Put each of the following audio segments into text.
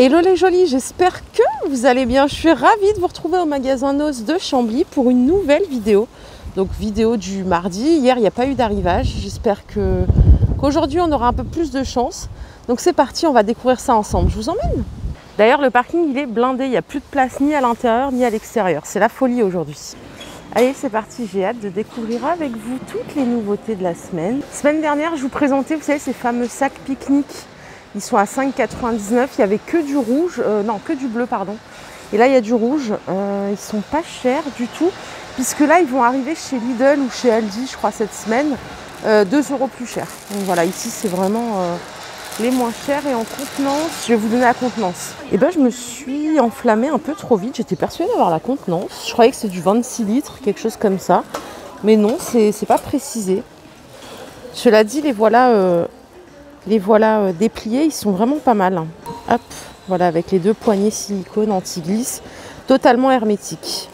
Hello les jolies, j'espère que vous allez bien. Je suis ravie de vous retrouver au magasin Noz de Chambly pour une nouvelle vidéo. Donc vidéo du mardi. Hier, il n'y a pas eu d'arrivage. J'espère qu'aujourd'hui, on aura un peu plus de chance. Donc c'est parti, on va découvrir ça ensemble. Je vous emmène. D'ailleurs, le parking, il est blindé. Il n'y a plus de place ni à l'intérieur ni à l'extérieur. C'est la folie aujourd'hui. Allez, c'est parti, j'ai hâte de découvrir avec vous toutes les nouveautés de la semaine. Semaine dernière, je vous présentais, vous savez, ces fameux sacs pique-nique. Ils sont à 5,99€. Il n'y avait que du rouge, non, que du bleu, pardon. Et là, il y a du rouge. Ils ne sont pas chers du tout, puisque là, ils vont arriver chez Lidl ou chez Aldi, je crois, cette semaine, 2€ plus cher. Donc voilà, ici, c'est vraiment les moins chers. Et en contenance, je vais vous donner la contenance. Et ben, je me suis enflammée un peu trop vite. J'étais persuadée d'avoir la contenance. Je croyais que c'est du 26 litres, quelque chose comme ça. Mais non, c'est pas précisé. Cela dit, les voilà dépliés. Ils sont vraiment pas mal. Hop, voilà, avec les deux poignées silicone anti-glisse, totalement hermétiques.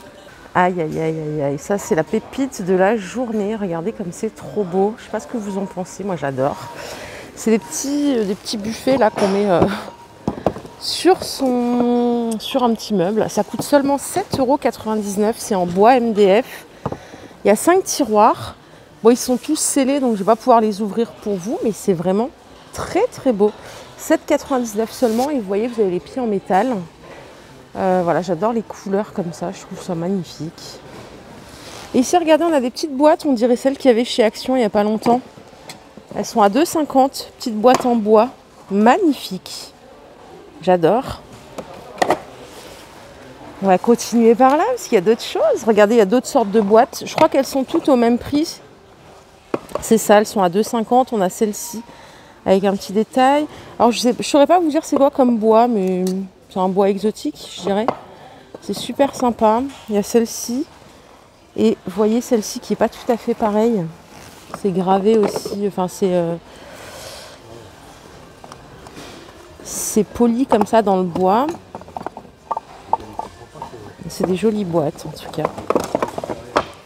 Aïe, aïe, aïe, aïe, aïe. Ça, c'est la pépite de la journée. Regardez comme c'est trop beau. Je sais pas ce que vous en pensez. Moi, j'adore. C'est des petits buffets là qu'on met sur un petit meuble. Ça coûte seulement 7,99€. C'est en bois MDF. Il y a 5 tiroirs. Bon, ils sont tous scellés, donc je ne vais pas pouvoir les ouvrir pour vous, mais c'est vraiment très très beau. 7,99€ seulement. Et vous voyez, vous avez les pieds en métal. Voilà, j'adore les couleurs comme ça. Je trouve ça magnifique. Et ici, regardez, on a des petites boîtes. On dirait celles qu'il y avait chez Action il n'y a pas longtemps. Elles sont à 2,50€, petite boîte en bois, magnifique. J'adore. On va continuer par là parce qu'il y a d'autres choses. Regardez, il y a d'autres sortes de boîtes. Je crois qu'elles sont toutes au même prix. C'est ça, elles sont à 2,50€. On a celle-ci avec un petit détail. Alors, je ne saurais pas vous dire c'est quoi comme bois, mais c'est un bois exotique, je dirais. C'est super sympa. Il y a celle-ci. Et vous voyez celle-ci qui n'est pas tout à fait pareille. C'est gravé aussi, enfin c'est poli comme ça dans le bois. C'est des jolies boîtes en tout cas.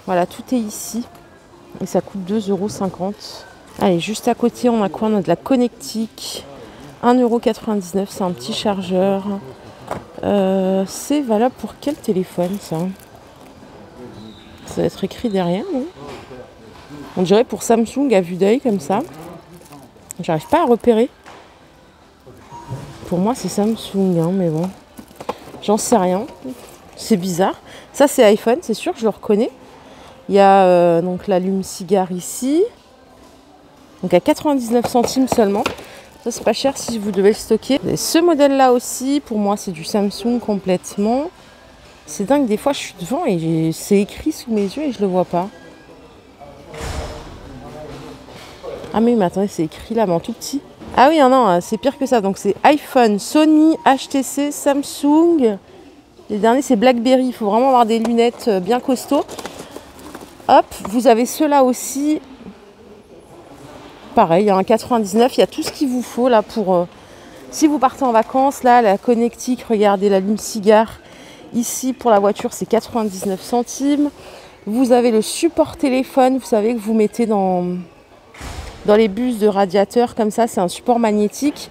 Voilà, tout est ici et ça coûte 2,50€. Allez, juste à côté, on a quoi? On a de la connectique, 1,99€, c'est un petit chargeur. C'est valable pour quel téléphone ça? Ça doit être écrit derrière, non? On dirait pour Samsung à vue d'œil comme ça. J'arrive pas à repérer. Pour moi c'est Samsung, hein, mais bon. J'en sais rien. C'est bizarre. Ça c'est iPhone, c'est sûr, je le reconnais. Il y a donc l'allume-cigare ici. Donc à 99 centimes seulement. Ça c'est pas cher si vous devez le stocker. Et ce modèle là aussi, pour moi c'est du Samsung complètement. C'est dingue, des fois je suis devant et c'est écrit sous mes yeux et je le vois pas. Ah mais attendez, c'est écrit là, mais en tout petit. Ah oui, non, c'est pire que ça. Donc c'est iPhone, Sony, HTC, Samsung. Les derniers, c'est BlackBerry. Il faut vraiment avoir des lunettes bien costauds. Hop, vous avez ceux-là aussi. Pareil, il y a un 99. Il y a tout ce qu'il vous faut là pour... si vous partez en vacances, là, la connectique, regardez, l'allume-cigare. Ici, pour la voiture, c'est 99 centimes. Vous avez le support téléphone. Vous savez que vous mettez dans les bus de radiateur, comme ça, c'est un support magnétique.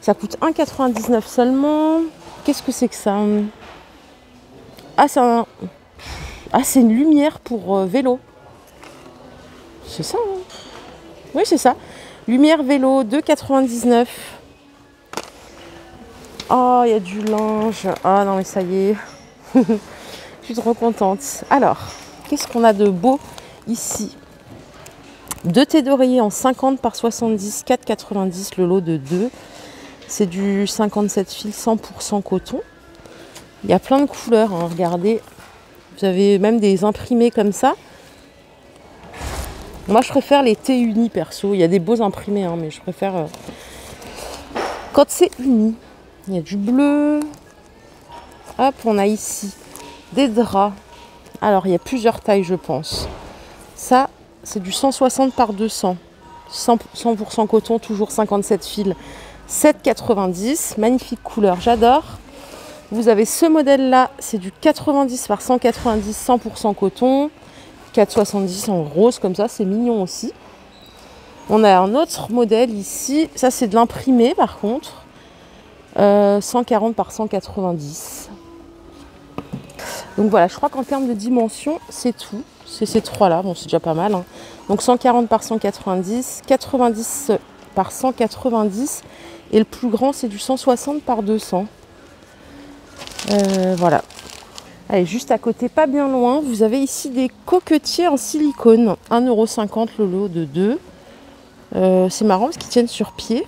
Ça coûte 1,99€ seulement. Qu'est-ce que c'est que ça? Ah, c'est une lumière pour vélo. C'est ça, hein? Oui, c'est ça. Lumière vélo, 2,99€. Oh, il y a du linge. Ah non, mais ça y est. Je suis trop contente. Alors, qu'est-ce qu'on a de beau ici? Deux thés d'oreiller en 50 par 70, 4,90 le lot de 2. C'est du 57 fils 100% coton. Il y a plein de couleurs, hein, regardez. Vous avez même des imprimés comme ça. Moi, je préfère les thés unis perso. Il y a des beaux imprimés, hein, mais je préfère quand c'est uni. Il y a du bleu. Hop, on a ici des draps. Alors, il y a plusieurs tailles, je pense. Ça, c'est du 160 par 200, 100% coton, toujours 57 fils, 7,90, magnifique couleur, j'adore. Vous avez ce modèle-là, c'est du 90 par 190, 100% coton, 4,70 en rose comme ça, c'est mignon aussi. On a un autre modèle ici, ça c'est de l'imprimé par contre, 140 par 190. Donc voilà, je crois qu'en termes de dimension, c'est tout. C'est ces trois-là, bon, c'est déjà pas mal, hein. Donc 140 par 190, 90 par 190 et le plus grand, c'est du 160 par 200. Voilà. Allez, juste à côté, pas bien loin, vous avez ici des coquetiers en silicone. 1,50 € le lot de 2. C'est marrant parce qu'ils tiennent sur pied.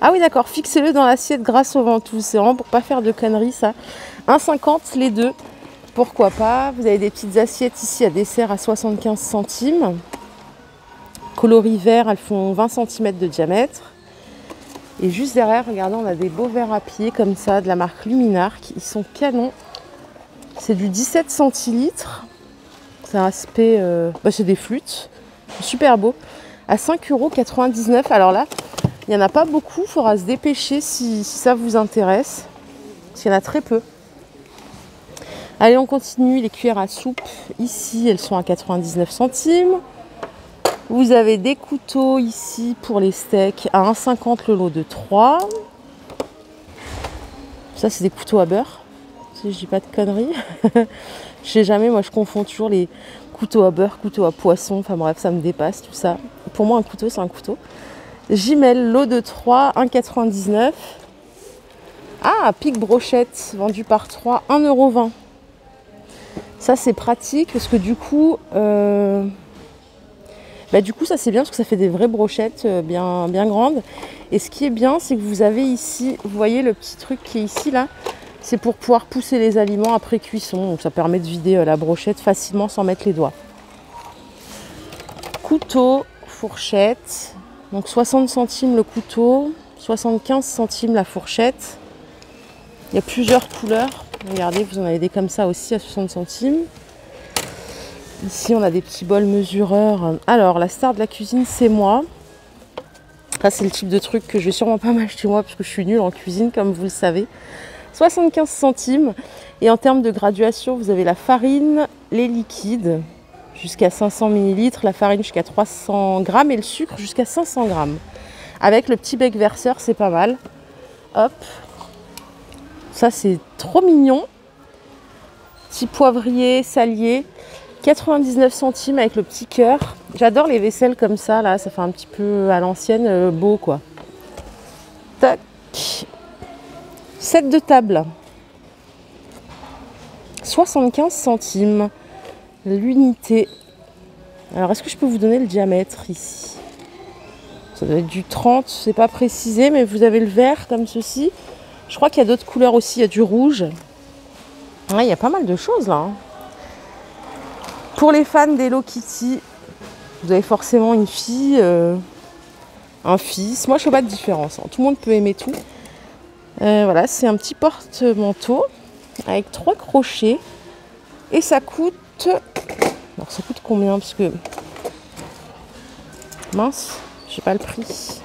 Ah oui, d'accord, fixez-le dans l'assiette grâce au ventoux. C'est vraiment pour pas faire de conneries, ça. 1,50 € les deux. Pourquoi pas. Vous avez des petites assiettes ici à dessert à 75 centimes. Coloris vert, elles font 20 cm de diamètre. Et juste derrière, regardez, on a des beaux verres à pied comme ça, de la marque Luminarc. Ils sont canons. C'est du 17 centilitres. C'est un aspect... c'est des flûtes. Super beau. À 5,99 €. Alors là, il n'y en a pas beaucoup. Il faudra se dépêcher si ça vous intéresse. Parce qu'il y en a très peu. Allez, on continue. Les cuillères à soupe, ici, elles sont à 99 centimes. Vous avez des couteaux ici pour les steaks à 1,50 € le lot de 3. Ça, c'est des couteaux à beurre, si je dis pas de conneries. Je sais jamais, moi je confonds toujours les couteaux à beurre, couteaux à poisson, enfin bref, ça me dépasse tout ça. Pour moi, un couteau, c'est un couteau. Jimel, lot de 3, 1,99 €. Ah, pique brochette, vendu par 3, 1,20 €. Ça, c'est pratique parce que du coup... du coup ça c'est bien parce que ça fait des vraies brochettes bien grandes. Et ce qui est bien, c'est que vous avez ici, vous voyez le petit truc qui est ici là, c'est pour pouvoir pousser les aliments après cuisson. Donc ça permet de vider la brochette facilement sans mettre les doigts. Couteau, fourchette, donc 60 centimes le couteau, 75 centimes la fourchette. Il y a plusieurs couleurs, regardez, vous en avez des comme ça aussi à 60 centimes. Ici, on a des petits bols mesureurs. Alors, la star de la cuisine, c'est moi. Ça, c'est le type de truc que je vais sûrement pas m'acheter moi, parce que je suis nulle en cuisine, comme vous le savez. 75 centimes. Et en termes de graduation, vous avez la farine, les liquides, jusqu'à 500 ml, la farine jusqu'à 300 grammes et le sucre jusqu'à 500 grammes. Avec le petit bec verseur, c'est pas mal. Hop. Ça, c'est trop mignon. Petit poivrier, salier. 99 centimes avec le petit cœur. J'adore les vaisselles comme ça, là. Ça fait un petit peu à l'ancienne, beau, quoi. Tac. Set de table. 75 centimes. L'unité. Alors, est-ce que je peux vous donner le diamètre, ici? Ça doit être du 30, c'est pas précisé, mais vous avez le vert, comme ceci. Je crois qu'il y a d'autres couleurs aussi. Il y a du rouge. Ouais, il y a pas mal de choses, là, hein. Pour les fans d'Hello Kitty, vous avez forcément une fille, un fils. Moi, je fais pas de différence, hein. Tout le monde peut aimer tout. Voilà, c'est un petit porte-manteau avec 3 crochets. Et ça coûte... Alors, ça coûte combien? Parce que... Mince, j'ai pas le prix.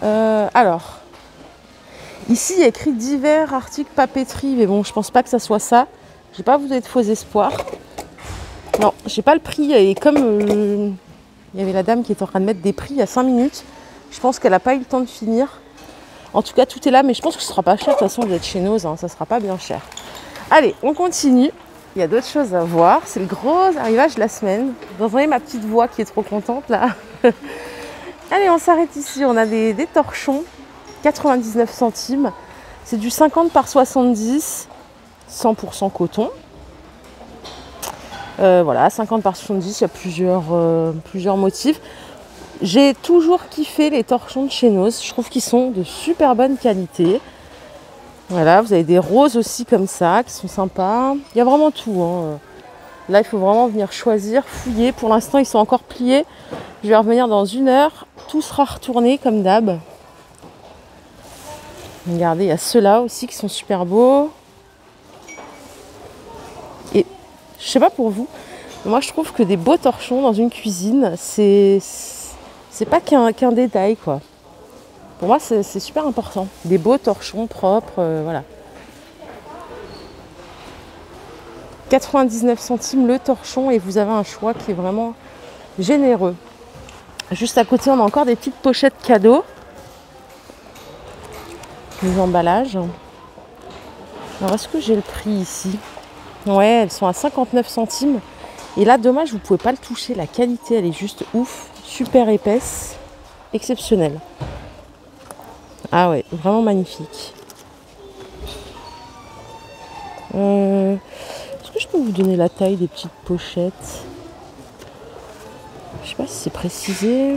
Alors, ici, il y a écrit divers articles papeterie. Mais bon, je pense pas que ça soit ça. Je vais pas vous donner de faux espoirs. Non, j'ai pas le prix. Et comme il y avait la dame qui était en train de mettre des prix il y a 5 minutes, je pense qu'elle n'a pas eu le temps de finir. En tout cas, tout est là, mais je pense que ce sera pas cher. De toute façon, vous êtes chez Noz, hein, ça sera pas bien cher. Allez, on continue. Il y a d'autres choses à voir. C'est le gros arrivage de la semaine. Vous entendez ma petite voix qui est trop contente là. Allez, on s'arrête ici. On a des torchons, 99 centimes. C'est du 50 par 70. 100% coton. Voilà, 50 par 70, il y a plusieurs motifs. J'ai toujours kiffé les torchons de chez Noz. Je trouve qu'ils sont de super bonne qualité. Voilà, vous avez des roses aussi comme ça, qui sont sympas. Il y a vraiment tout, hein. Là, il faut vraiment venir choisir, fouiller. Pour l'instant, ils sont encore pliés. Je vais revenir dans une heure. Tout sera retourné comme d'hab. Regardez, il y a ceux-là aussi qui sont super beaux. Je sais pas pour vous, mais moi je trouve que des beaux torchons dans une cuisine, c'est pas qu'un détail, quoi. Pour moi, c'est super important. Des beaux torchons propres, voilà. 99 centimes le torchon et vous avez un choix qui est vraiment généreux. Juste à côté, on a encore des petites pochettes cadeaux. les emballages. Alors est-ce que j'ai le prix ici? Ouais, elles sont à 59 centimes. Et là, dommage, vous ne pouvez pas le toucher. La qualité, elle est juste ouf. Super épaisse. Exceptionnelle. Ah ouais, vraiment magnifique. Est-ce que je peux vous donner la taille des petites pochettes? Je sais pas si c'est précisé.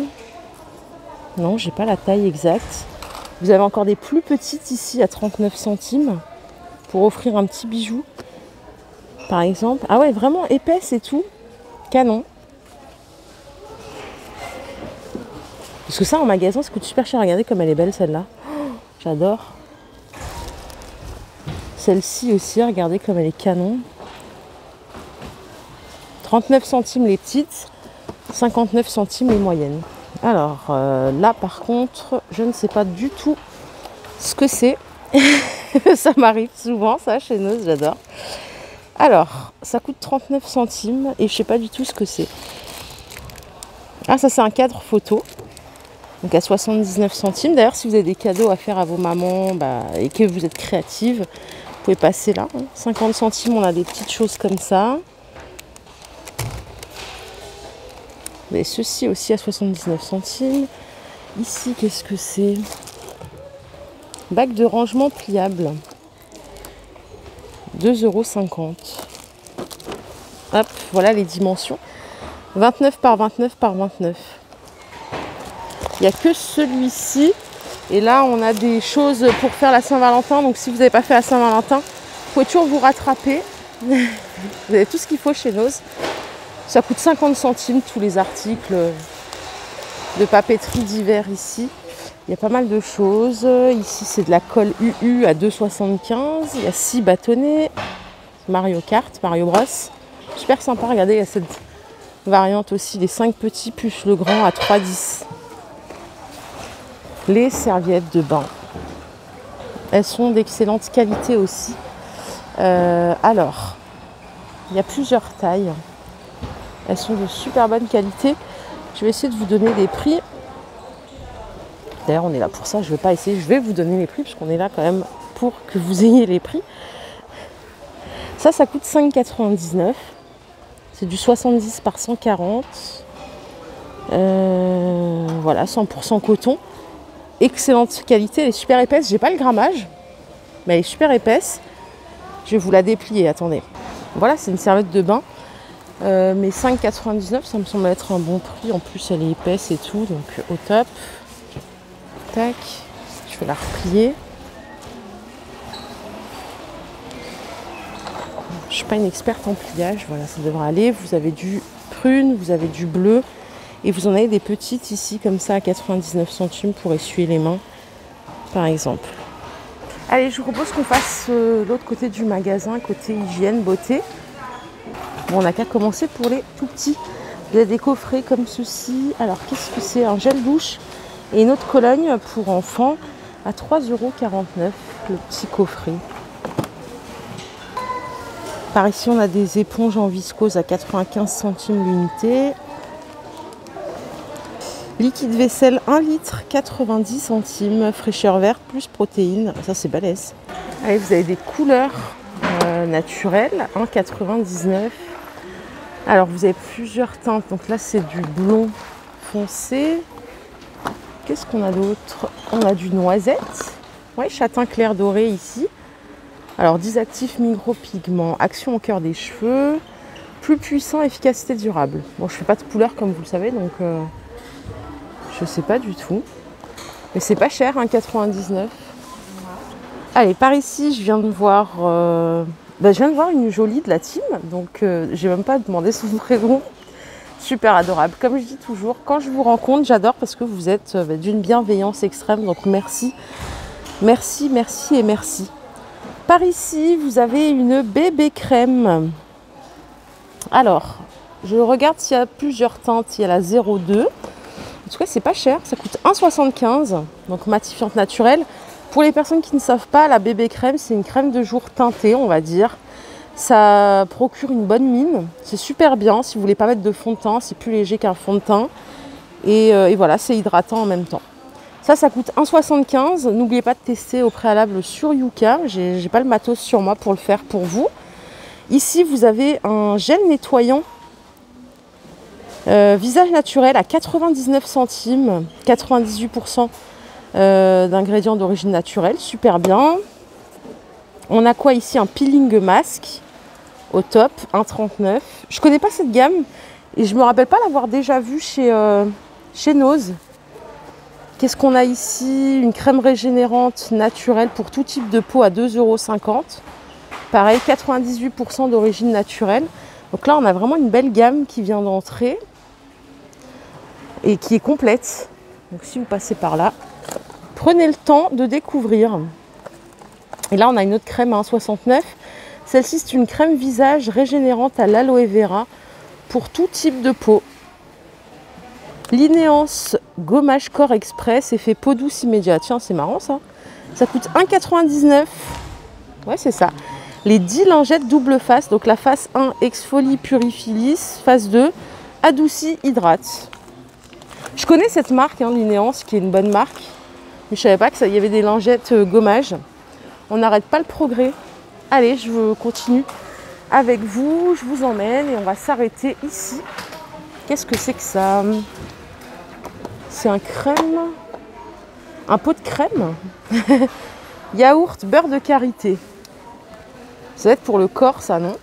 Non, j'ai pas la taille exacte. Vous avez encore des plus petites ici à 39 centimes pour offrir un petit bijou, par exemple. Ah ouais, vraiment épaisse et tout. Canon. Parce que ça, en magasin, ça coûte super cher. Regardez comme elle est belle, celle-là. Oh, j'adore. Celle-ci aussi, regardez comme elle est canon. 39 centimes les petites, 59 centimes les moyennes. Alors là, par contre, je ne sais pas du tout ce que c'est. Ça m'arrive souvent, ça, chez Noz, j'adore. Alors, ça coûte 39 centimes et je ne sais pas du tout ce que c'est. Ah, ça, c'est un cadre photo. Donc à 79 centimes. D'ailleurs, si vous avez des cadeaux à faire à vos mamans et que vous êtes créative, vous pouvez passer là. 50 centimes, on a des petites choses comme ça. Mais ceci aussi à 79 centimes. Ici, qu'est-ce que c'est? Bac de rangement pliable. 2,50 €. Hop, voilà les dimensions. 29 par 29 par 29. Il n'y a que celui-ci. Et là, on a des choses pour faire la Saint-Valentin. Donc, si vous n'avez pas fait la Saint-Valentin, vous pouvez toujours vous rattraper. Vous avez tout ce qu'il faut chez Noz. Ça coûte 50 centimes, tous les articles de papeterie d'hiver ici. Il y a pas mal de choses. Ici, c'est de la colle UHU à 2,75 €. Il y a 6 bâtonnets. Mario Kart, Mario Bros. Super sympa. Regardez, il y a cette variante aussi des 5 petits plus le grand à 3,10 €. Les serviettes de bain, elles sont d'excellente qualité aussi. Alors, il y a plusieurs tailles, elles sont de super bonne qualité. Je vais essayer de vous donner des prix. D'ailleurs, on est là pour ça, je ne vais pas essayer, je vais vous donner les prix puisqu'on est là quand même pour que vous ayez les prix. Ça, ça coûte 5,99 €. C'est du 70 par 140. Voilà, 100% coton. Excellente qualité, elle est super épaisse. J'ai pas le grammage, mais elle est super épaisse. Je vais vous la déplier, attendez. Voilà, c'est une serviette de bain. Mais 5,99 €, ça me semble être un bon prix. En plus, elle est épaisse et tout, donc au top. Tac, je vais la replier. Je suis pas une experte en pliage, voilà, ça devrait aller. Vous avez du prune, vous avez du bleu. Et vous en avez des petites ici, comme ça, à 99 centimes pour essuyer les mains, par exemple. Allez, je vous propose qu'on fasse l'autre côté du magasin, côté hygiène, beauté. Bon, on n'a qu'à commencer pour les tout petits. Vous avez des coffrets comme ceci. Alors, qu'est-ce que c'est? Un gel douche et une autre cologne pour enfants à 3,49 €, le petit coffret. Par ici, on a des éponges en viscose à 95 centimes l'unité. Liquide vaisselle 1 litre, 90 centimes, fraîcheur verte plus protéines. Ça, c'est balèze. Allez, vous avez des couleurs naturelles, 1,99 €. Alors, vous avez plusieurs teintes. Donc là, c'est du blond foncé. Qu'est-ce qu'on a d'autre? On a du noisette. Ouais, châtain clair doré ici. Alors, 10 actifs micropigments, action au cœur des cheveux, plus puissant, efficacité durable. Bon, je ne fais pas de couleur, comme vous le savez, donc... je sais pas du tout, mais c'est pas cher, 1,99 €. Ouais. Allez, par ici, je viens de voir, une jolie de la team, donc j'ai même pas demandé son prénom. Super adorable, comme je dis toujours, quand je vous rencontre, j'adore parce que vous êtes d'une bienveillance extrême, donc merci, merci, merci et merci. Par ici, vous avez une bébé crème. Alors, je regarde s'il y a plusieurs teintes, il y a la 02. En tout cas, c'est pas cher, ça coûte 1,75 €, donc matifiante naturelle. Pour les personnes qui ne savent pas, la bébé crème, c'est une crème de jour teintée, on va dire. Ça procure une bonne mine, c'est super bien. Si vous voulez pas mettre de fond de teint, c'est plus léger qu'un fond de teint. Et voilà, c'est hydratant en même temps. Ça coûte 1,75 €. N'oubliez pas de tester au préalable sur Yuka. J'ai pas le matos sur moi pour le faire pour vous. Ici, vous avez un gel nettoyant visage naturel à 99 centimes, 98% d'ingrédients d'origine naturelle. Super bien. On a quoi ici? Un peeling masque au top, 1,39 €. Je connais pas cette gamme et je me rappelle pas l'avoir déjà vue chez Noz. Qu'est-ce qu'on a ici? Une crème régénérante naturelle pour tout type de peau à 2,50 €. Pareil, 98% d'origine naturelle. Donc là, on a vraiment une belle gamme qui vient d'entrer et qui est complète. Donc si vous passez par là, prenez le temps de découvrir. Et là, on a une autre crème à 1,69 €. Celle-ci, c'est une crème visage régénérante à l'aloe vera pour tout type de peau. Linéance gommage corps express, effet peau douce immédiat. Tiens, c'est marrant ça. Ça coûte 1,99 €. Ouais, c'est ça. Les 10 lingettes double face. Donc la face 1 exfolie, purifie, lisse. Face 2 adoucit, hydrate. Je connais cette marque, hein, Linéance, qui est une bonne marque. Mais je savais pas qu'il y avait des lingettes gommage. On n'arrête pas le progrès. Allez, je continue avec vous. Je vous emmène et on va s'arrêter ici. Qu'est-ce que c'est que ça ? C'est un crème, un pot de crème, yaourt, beurre de karité. Ça va être pour le corps, ça, non?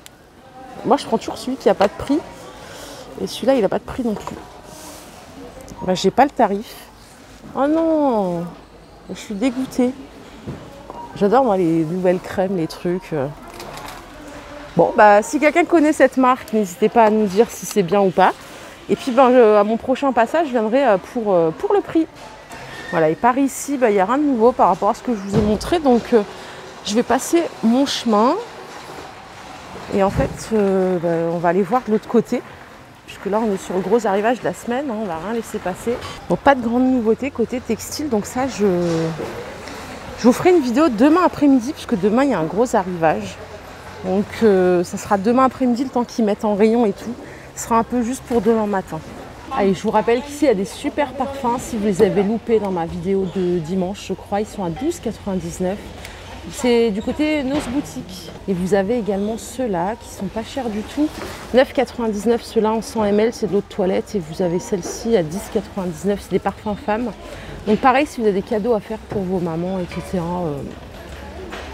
Moi, je prends toujours celui qui n'a pas de prix. Et celui-là, il n'a pas de prix non plus. Bah, j'ai pas le tarif. Oh non! Je suis dégoûtée. J'adore, moi, les nouvelles crèmes, les trucs. Bon, bah, si quelqu'un connaît cette marque, n'hésitez pas à nous dire si c'est bien ou pas. Et puis ben, à mon prochain passage, je viendrai pour le prix. Voilà, et par ici, il n'y a rien de nouveau par rapport à ce que je vous ai montré. Donc, je vais passer mon chemin. Et en fait, on va aller voir de l'autre côté. Puisque là, on est sur le gros arrivage de la semaine. Hein, on ne va rien laisser passer. Bon, pas de grande nouveauté côté textile. Donc ça, je vous ferai une vidéo demain après-midi. Puisque demain, il y a un gros arrivage. Donc, ça sera demain après-midi, le temps qu'ils mettent en rayon et tout. Ce sera un peu juste pour demain matin. Allez, je vous rappelle qu'ici, il y a des super parfums. Si vous les avez loupés dans ma vidéo de dimanche, je crois, ils sont à 12,99 €. C'est du côté Noz Boutique. Et vous avez également ceux-là qui sont pas chers du tout. 9,99 €, ceux-là en 100 ml, c'est de l'eau de toilette. Et vous avez celle-ci à 10,99 €, c'est des parfums femmes. Donc pareil, si vous avez des cadeaux à faire pour vos mamans, etc., vous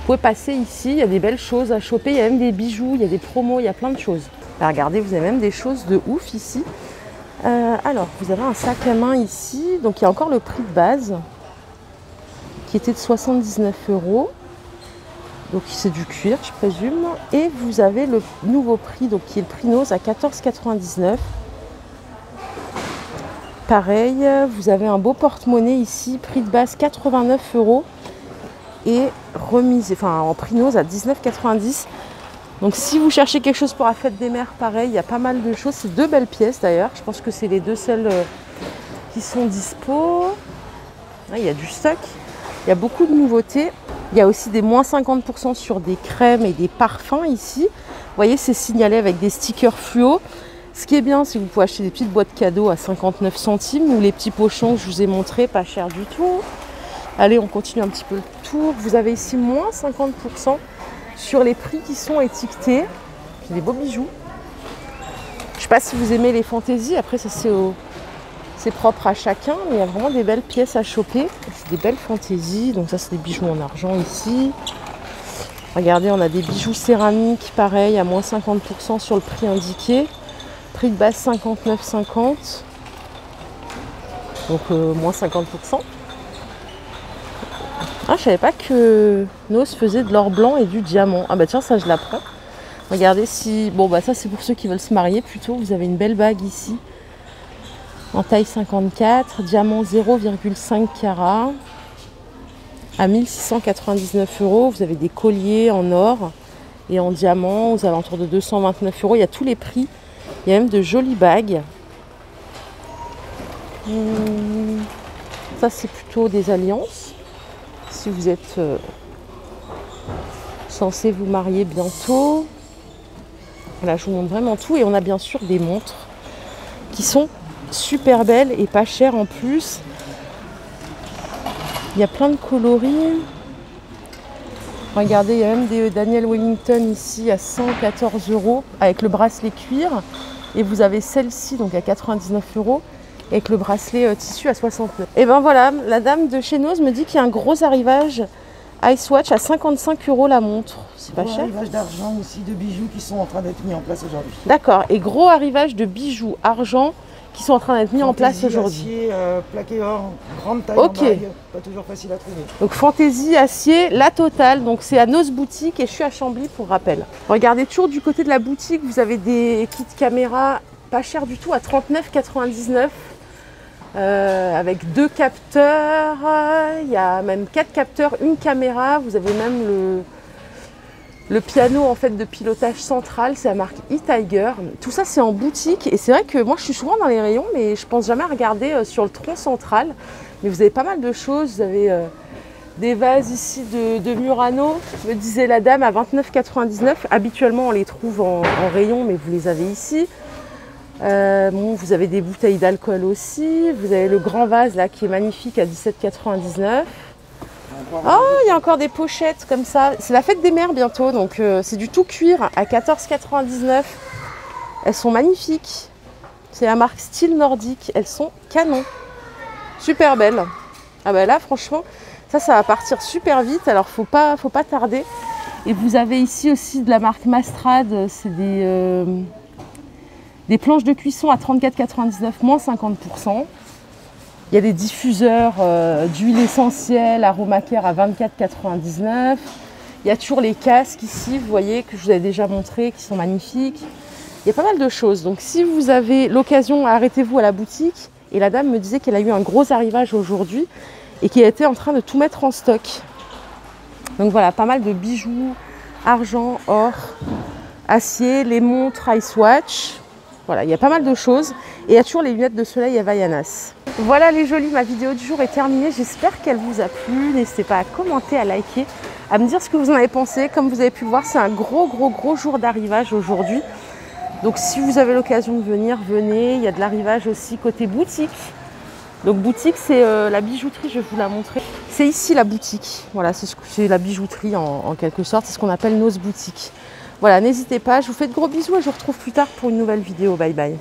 pouvez passer ici. Il y a des belles choses à choper. Il y a même des bijoux, il y a des promos, il y a plein de choses. Bah regardez, vous avez même des choses de ouf ici. Alors, vous avez un sac à main ici. Donc, il y a encore le prix de base qui était de 79 €. Donc, c'est du cuir, je présume. Et vous avez le nouveau prix, donc qui est le prix Noz à 14,99 €. Pareil, vous avez un beau porte-monnaie ici. Prix de base 89 € et remise, enfin, en prix Noz à 19,90 €. Donc si vous cherchez quelque chose pour la fête des mères, pareil, il y a pas mal de choses. C'est deux belles pièces d'ailleurs. Je pense que c'est les deux seules qui sont dispo. Ah, il y a du stock. Il y a beaucoup de nouveautés. Il y a aussi des moins 50% sur des crèmes et des parfums ici. Vous voyez, c'est signalé avec des stickers fluo. Ce qui est bien, c'est que vous pouvez acheter des petites boîtes cadeaux à 59 centimes ou les petits pochons que je vous ai montrés, pas cher du tout. Allez, on continue un petit peu le tour. Vous avez ici moins 50% sur les prix qui sont étiquetés. Puis des beaux bijoux. Je sais pas si vous aimez les fantaisies, après ça c'est propre à chacun, mais il y a vraiment des belles pièces à choper. C'est des belles fantaisies, donc ça c'est des bijoux en argent ici. Regardez, on a des bijoux céramiques, pareil, à moins 50% sur le prix indiqué. Prix de base 59,50 €. Donc moins 50%. Ah, je savais pas que Noz faisait de l'or blanc et du diamant. Ah bah tiens, ça je l'apprends. Regardez si... Bon bah ça c'est pour ceux qui veulent se marier plutôt. Vous avez une belle bague ici. En taille 54. Diamant 0,5 carats. À 1699 €. Vous avez des colliers en or et en diamant aux alentours de 229 €. Il y a tous les prix. Il y a même de jolies bagues. Ça c'est plutôt des alliances. Si vous êtes censé vous marier bientôt. Voilà, je vous montre vraiment tout. Et on a bien sûr des montres qui sont super belles et pas chères en plus. Il y a plein de coloris. Regardez, il y a même des Daniel Wellington ici à 114 € avec le bracelet cuir. Et vous avez celle-ci donc à 99 € avec le bracelet tissu à 69 €. Et ben voilà, la dame de chez Noz me dit qu'il y a un gros arrivage Ice-Watch à 55 € la montre. C'est pas cher. Gros arrivage d'argent aussi, de bijoux qui sont en train d'être mis en place aujourd'hui. D'accord, et gros arrivage de bijoux argent qui sont en train d'être mis en place aujourd'hui. Fantaisie, acier, plaqué or, grande taille, okay. En bague, pas toujours facile à trouver. Donc fantaisie, acier, la totale. Donc c'est à Noz Boutique et je suis à Chambly pour rappel. Regardez toujours du côté de la boutique, vous avez des kits caméras pas chers du tout à 39,99 €. Avec deux capteurs, il y a même 4 capteurs, une caméra, vous avez même le piano en fait de pilotage central, c'est la marque E-Tiger. Tout ça c'est en boutique et c'est vrai que moi je suis souvent dans les rayons mais je pense jamais à regarder sur le tronc central. Mais vous avez pas mal de choses, vous avez des vases ici de Murano, me disait la dame à 29,99 €. Habituellement on les trouve en rayon mais vous les avez ici. Bon, vous avez des bouteilles d'alcool aussi, vous avez le grand vase là qui est magnifique à 17,99 €. Oh, il y a encore des pochettes comme ça. C'est la fête des mères bientôt, donc c'est du tout cuir à 14,99 €. Elles sont magnifiques. C'est la marque Style nordique, elles sont canon. Super belles. Ah bah là, franchement, ça va partir super vite, alors faut pas tarder. Et vous avez ici aussi de la marque Mastrad, c'est des planches de cuisson à 34,99 € moins 50 %. Il y a des diffuseurs d'huile essentielle, Aromaker à 24,99 €. Il y a toujours les casques ici, vous voyez, que je vous avais déjà montré, qui sont magnifiques. Il y a pas mal de choses. Donc si vous avez l'occasion, arrêtez-vous à la boutique. Et la dame me disait qu'elle a eu un gros arrivage aujourd'hui et qu'elle était en train de tout mettre en stock. Donc voilà, pas mal de bijoux, argent, or, acier, les montres, Ice-Watch. Voilà, il y a pas mal de choses et il y a toujours les lunettes de soleil à Vaianas. Voilà les jolies, ma vidéo du jour est terminée. J'espère qu'elle vous a plu. N'hésitez pas à commenter, à liker, à me dire ce que vous en avez pensé. Comme vous avez pu le voir, c'est un gros jour d'arrivage aujourd'hui. Donc si vous avez l'occasion de venir, venez. Il y a de l'arrivage aussi côté boutique. Donc boutique, c'est la bijouterie, je vais vous la montrer. C'est ici la boutique. Voilà, c'est la bijouterie en quelque sorte. C'est ce qu'on appelle Noz Boutique. Voilà, n'hésitez pas, je vous fais de gros bisous et je vous retrouve plus tard pour une nouvelle vidéo. Bye bye.